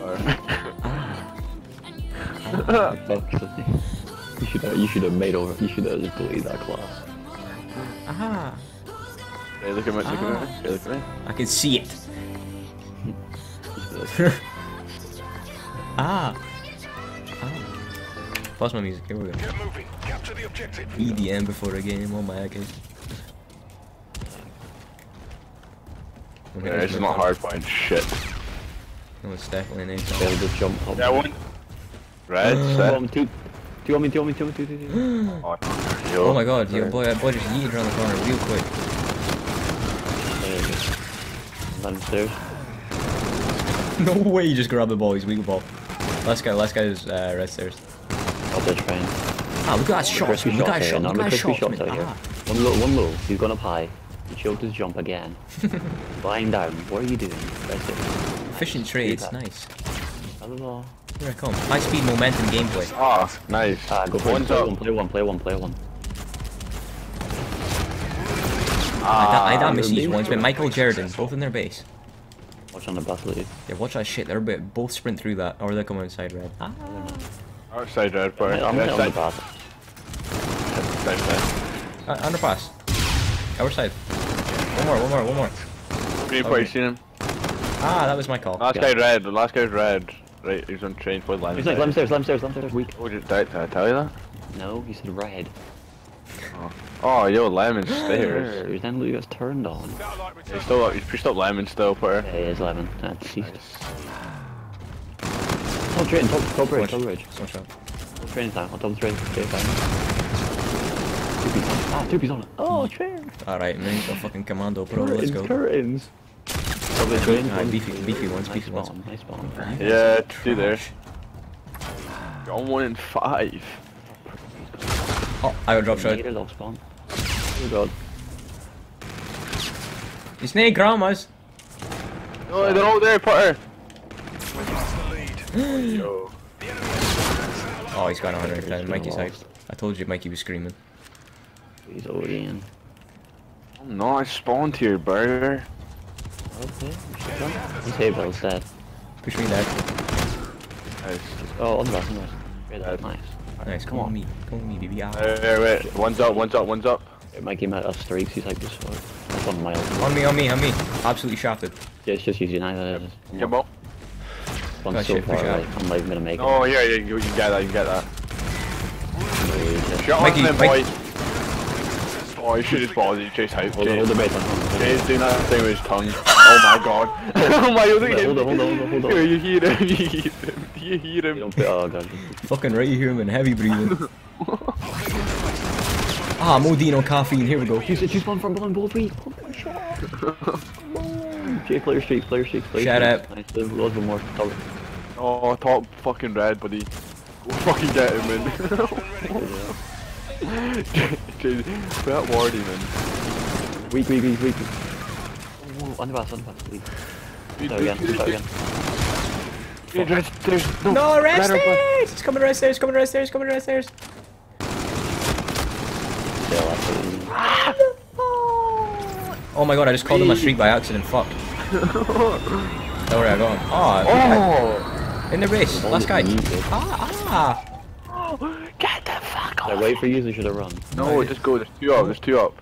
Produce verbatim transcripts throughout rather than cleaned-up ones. You should have, you should have made over, you should have just deleted that class. Ah. Hey, look at me, look at me, hey, look at me. I can see it. ah. ah. Pause my music, here we go. Get moving. Capture the objective. E D M before the game, oh my god. Okay, yeah, this is not hard find shit. No, it's definitely an H L. Just jump up. That one. Right, uh, set. Um, two. Do you want me, do you want me, do you want me, do you want me? oh, yo. Oh my god, yo boy, that boy just yeeted around the corner real quick. There you go. Downstairs. No way you just grabbed the ball, he's weak with ball. Last guy, last guy is uh, right stairs. I'll touch fine. Ah, look at that shot, man. Look at that shot, look at that shot, man. Ah. One low, one low, he's gone up high. You chose to jump again. Lying down, what are you doing? That's it. Efficient trades, nice. I don't know. Here I come. High speed, momentum, gameplay. Ah, oh, nice. Ah, go for one, play one, play one, play one, play one. Ah, I don't miss these ones, but Michael Jordan, both in their base. Watch on the battle, dude. Yeah, watch that shit. They're both sprint through that, or they're coming inside red. Ah. Outside red, bro. I'm on the path. Side, side. Uh, underpass. Our side. One more, one more, one more. Green point, you seen him? Ah, that was my call. Last guy red, the last guy red. Right, he's on train for landing. He's like, lem stairs, lem stairs, lem stairs, weak. Oh, did, did I tell you that? No, he said red. Oh, oh yo, lemon stairs. Then Lou gets turned on. He's still up, he's pushed up lemon still, Putter. Yeah, he is lemon. That's ceased. Top train, top, top bridge, top bridge. Watch out. Top train down, on top of the train, train down. Two piece on it. Ah, two piece on it. Oh, train. Alright, man, he's got fucking commando, bro. Let's go. Curtains. Train, right, one, beefy, beefy ones, nice beefy bomb, ones. Nice bomb. Yeah, two there. Got one in five. Oh, I got drop shot. Oh god. It's near grandma's. No, oh, they're all there, Putter. Oh, he's got one hundred. Mikey's out. I told you Mikey was screaming. He's already in. I'm not, I spawned here, burger. Okay, he's here, but he's dead. Push me there. Nice. Oh, on the left, on the left. Right there, nice. Nice, come on me, come on me, baby. Wait, wait, wait, one's up, one's up, one's up. It might give him out of streaks, he's like this one. That's one mile. On me, on me, on me. Absolutely shafted. Yeah, it's just using either. Yeah, bro. One's gotcha, so far, right. I'm not even gonna make it. Oh, yeah, yeah, you can get that, you can get that. Shot on him, boy. Oh, he should his balls, he chased out. Hold on, hold the bait on. Jay's doing that thing with his tongue. Oh my god. Oh my god, hold on, hold on, hold on, hold on. You hear him, you hear him, you hear him. You oh god. Fucking right, you hear him in heavy breathing. ah, Modino caffeine, here we go. He's just one from behind, both feet. Oh my shot. Jay, player streak, player streak, player streak. Shut up. Nice, there's loads of more. Oh, top fucking red, buddy. Go fucking get him in. Dude, that wardy man. Weak, weak, weak, weak. Oh, underpass, underpass, weak. Dude, again, dude, again. Dude, red stairs, no! No, red stairs! It's coming red stairs, coming red stairs, coming red stairs! Oh my god, I just called him my streak by accident, fuck. Don't worry, I got him. Oh, oh. In the race, last guy. Ah, ah! Get the fuck off! I wait for you, they should have run. No, no, just go. There's two up. There's two up.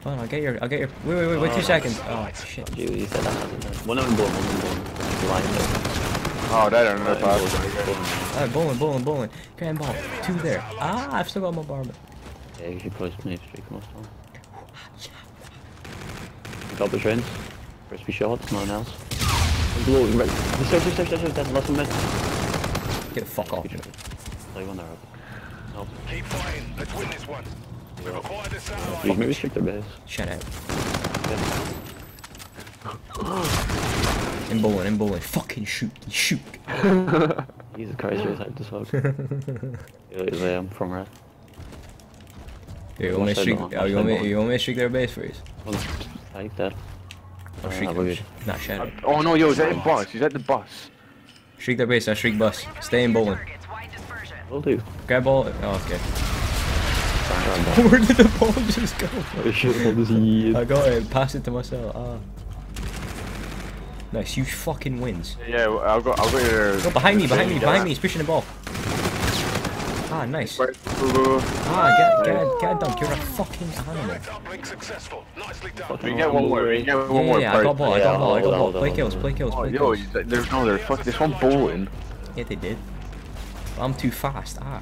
Fine, I'll get your. I'll get your. Wait, wait, wait, wait, oh, two seconds. Oh shit! You, you said that. One of them bowling, one of them bowling. Oh, that don't know if I was. Alright, bowling, bowling, bowling. Grand ball. Two there. Ah, I've still got my barman. Yeah, you should push me straight most of them. Double trains. Crispy shots. No one else. Blue. Red. Stairs, stairs, stairs, stairs. Last one, man. Get the fuck off. Play one there. Nope. Keep fighting, let's win this one. We require the satellite. Please maybe shoot their base. Shut up. In bowling, in bowling. Fucking shoot, shoot. Jesus Christ, you're like this fuck. Literally, I'm from red. Hey, you, want me streak, oh, you, want me, you want me to streak their base for you? I like that. I'll streak them. Nah, shut up. Oh no, yo, he's at the bus. He's at the bus. Streak their base, I streak bus. Stay in bowling. Will do. Grab ball. Oh, okay. Where did the ball just go? I got it. Pass it to myself. Ah. Nice, huge fucking wins. Yeah, well, I'll go. I'll go here. No, behind me, behind me, behind me. He's pushing the ball. Ah, nice. Ah, get, get, get dunked. You're a fucking animal. We get one more. We get one more. Yeah, I got ball. I got ball. I got ball. Play kills. Play kills. Play kills. Yo, there's no there. Fuck, this one bowling. Yeah, they did. I'm too fast. Ah.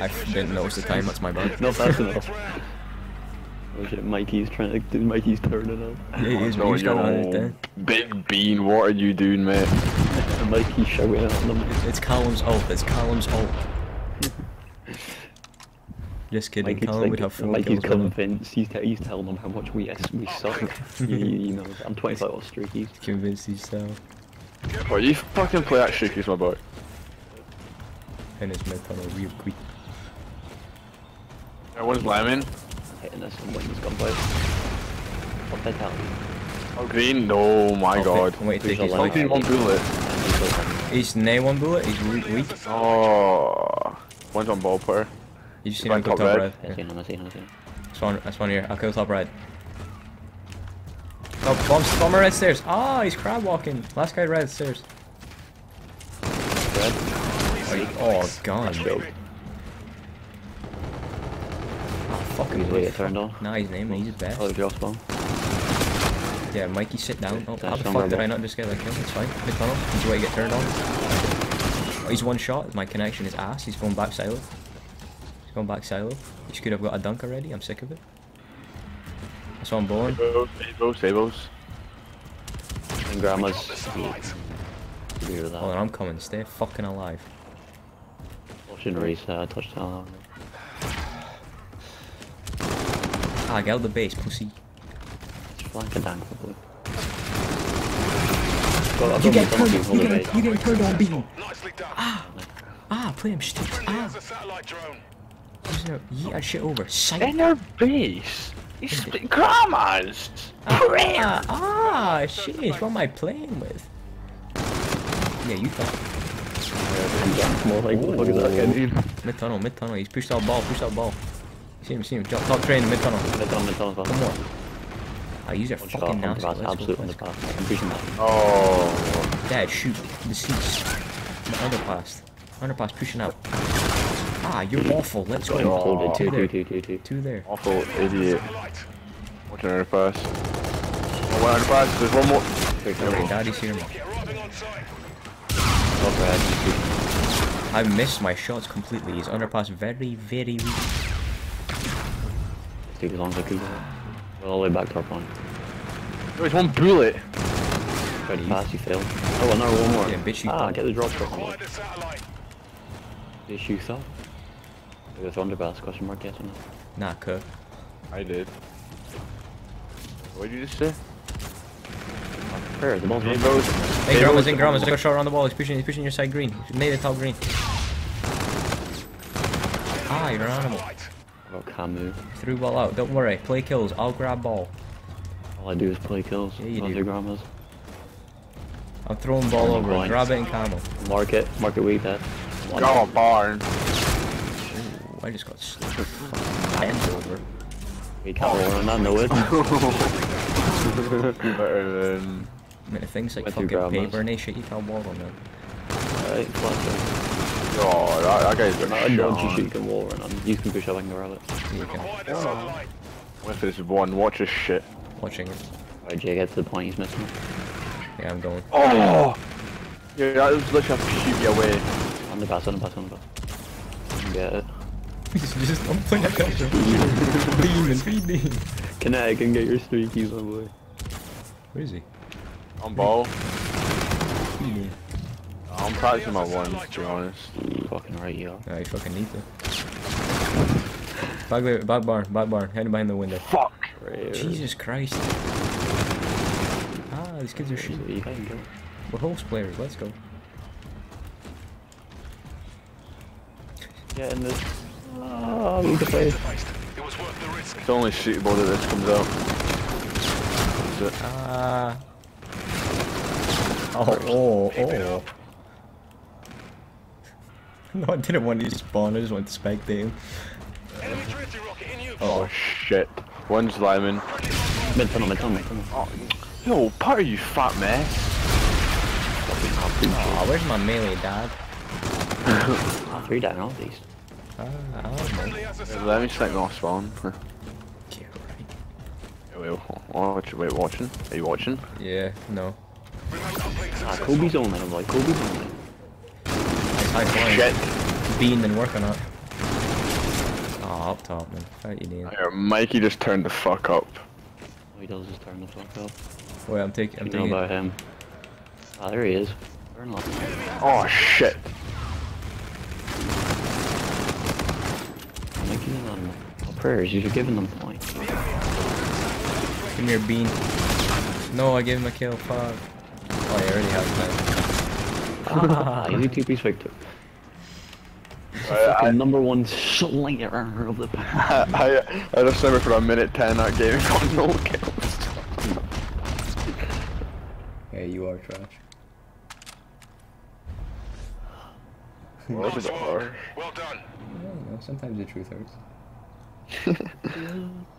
I didn't notice the time. That's my bad. Not fast enough. Oh shit, Mikey's trying to do Mikey's turning up. Yeah, he is, oh, he's yo, Big Bean, what are you doing, mate? Mikey's shouting at them. It's Calum's ult, it's Calum's ult. Just kidding, Calum like, would have fun. Mikey's convinced, he's, he's telling them how much we, we suck. you, you, you know, I'm twenty-five off streakies. Convinced himself. Well, you fucking play that streakies, my boy. And his mid tunnel real quick. Everyone's lambing. Hitting us and he's gone by. What the hell? Oh, green? No, my oh, god. Wait, take his one bullet. He's nail one bullet? He's weak? Oh. One's on ball player. You just seen him go top red. I've seen him, I've seen him, I've seen him. That's one, that's one here. I'll go top red. Oh, bombs, bomber red stairs. Ah, oh, he's crab walking. Last guy red stairs. Red? Oh, oh god. Fucking way it turned on. Nah, he's naming, he's his best. Oh, Josh bomb. Yeah, Mikey, sit down. Oh, how the fuck did I not just get that kill? It's fine. Mid tunnel. He's way to get turned on. Oh, he's one shot. My connection is ass. He's going back silo. He's going back silo. He could have got a dunk already. I'm sick of it. That's what I'm bowling. Tables, tables. And grandma's. Hold on, I'm coming. Stay fucking alive. Watching race there. I touched down. Ah, get out of the base, pussy. Like a dank, probably. Well, you get turned on, you get, you get turned on, Bean. Ah, ah, play him stupid. Ah. Yeet that shit over. Sight. In their base. He's grandma's. Ah, ah, shit, what am I playing with? Yeah, you thought. More like, what the fuck is that again? Mid tunnel, mid tunnel. He's pushed out ball, pushed out ball. See him, see him. Jump, top train, mid tunnel. Mid tunnel, mid tunnel. Come on. I use a fucking nasty. Absolutely on the path. I'm pushing that. Oh. Dad, shoot. The seats. The underpass. Underpass, pushing out. Ah, you're awful. Let's go. Oh, two, two, two, two, two. Two there. Awful idiot. Watch an underpass. Oh, one underpass. There's one more. Okay, daddy's here. Not bad. I missed my shots completely. He's underpass very, very weak. Take as long as I could. Go all the way back to our point. There's one bullet! Tried to pass, you failed. Oh, another one more. Yeah, bitch, you ah, get the drop shot on it. Did you shoot up? There's underpass, question mark, yes or no? Nah, cook. I did. What did you just say? Prayer, the ball's on the ball. Hey, Gromma's in, Gromma's in. Shot around the ball, he's pushing, he's pushing your side green. He made the top green. Ah, you're an animal. Oh, Camu. Threw ball out, don't worry. Play kills, I'll grab ball. All I do is play kills. Yeah, you do. Grandmas. I'm throwing ball I'm over, blind. Grab it and Camel. Mark it, mark it weak, Dad. Got a barn. Ooh, I just got slipped. Hands over. We can't roll on that, no it. Better than... I mean, things like fucking paper and shit, you can't wall on them. Alright, flash it. Oh, that, that guy's got shot. I don't you shoot you can wall run on. You can push up like a rabbit. You can. Oh. What if there's one? Watch this shit. Watching it. Alright, Jay, get to the point, he's missing. Yeah, I'm going. Oh! Yeah, that was literally a shoot me away. On the pass, on the pass, on the pass. Get it. Just, just don't play that guy's beaming, feed me. Can I, I can get your streakies, my boy. Where is he? On ball. What do you mean? I'm practicing my ones, to be honest. You're fucking right, yo. Yeah, you fucking need to. Back, back, back barn, back barn. Heading behind the window. Fuck! Jesus Christ. Ah, these kids are shooting. We're host players, let's go. Yeah, and this. Oh, look at the face. It's only shootable that this comes out. Ah. Oh, oh, oh. No, I didn't want to spawn, I just wanted to spectate him. Oh shit. One's lineman. Mid tunnel, mid tunnel, mid tunnel. Yo, Potter, you fat mess. Aw, oh, where's my melee, Dad? I threw down all these. Uh, I don't know. Let me snipe my spawn. Yeah, right. Wait, wait, wait, watching? Are you watching? Yeah, no. Ah, Kobe's on it, I'm like, Kobe's on it. That's high point. Shit. Beam and work on it. Aw, oh, up top, man. What do you need? Here, Mikey just turned the fuck up. He does just turn the fuck up. Wait, I'm taking. I'm taking. Know about him. Ah, oh, there he is. Turn left. Oh shit! I'm making it on oh, prayers. You're giving them points. Give me your bean. No, I gave him a kill. Fuck. Oh, he already has that. Ah, he's a two-piece victor. I, number one slinger of the pack. I, I just remember for a minute ten that game got no kills. Hey, you are trash. Well, well, so well done. I don't know, sometimes the truth hurts.